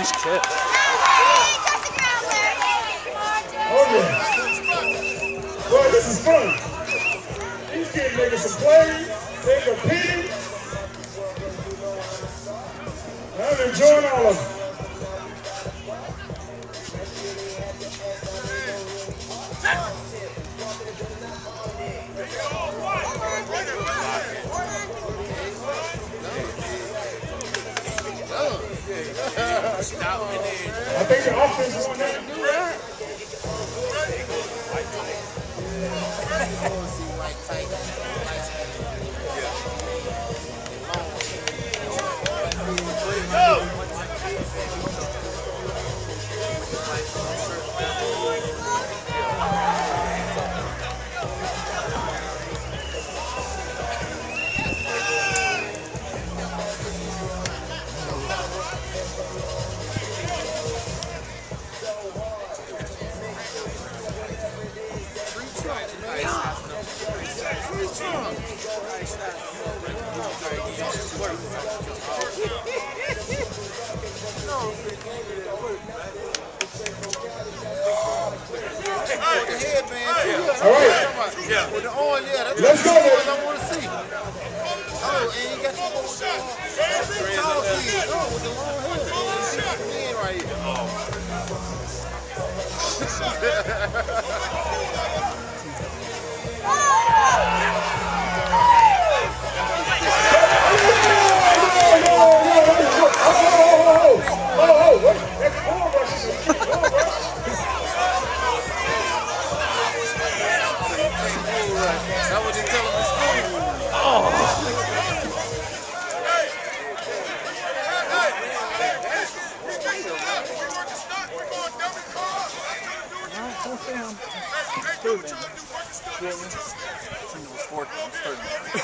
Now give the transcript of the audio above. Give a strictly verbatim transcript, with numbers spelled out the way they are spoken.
Nice kick. Oh, yeah. Boy, this is fun. These kids making some plays. They're competing. I'm enjoying all of them. I think the offense is going to do that. Let's go, boys. I want to see. Oh, and you got the whole shot. Tall kid. Oh, with the long hair. Man right here. Oh, oh, oh, oh, oh, oh. That was just telling the story. Oh. Hey. Hey. We picked it up. We were the stock. We're going double car. Hey, hey, do what you want to do. Work the stock. It's in the fourth.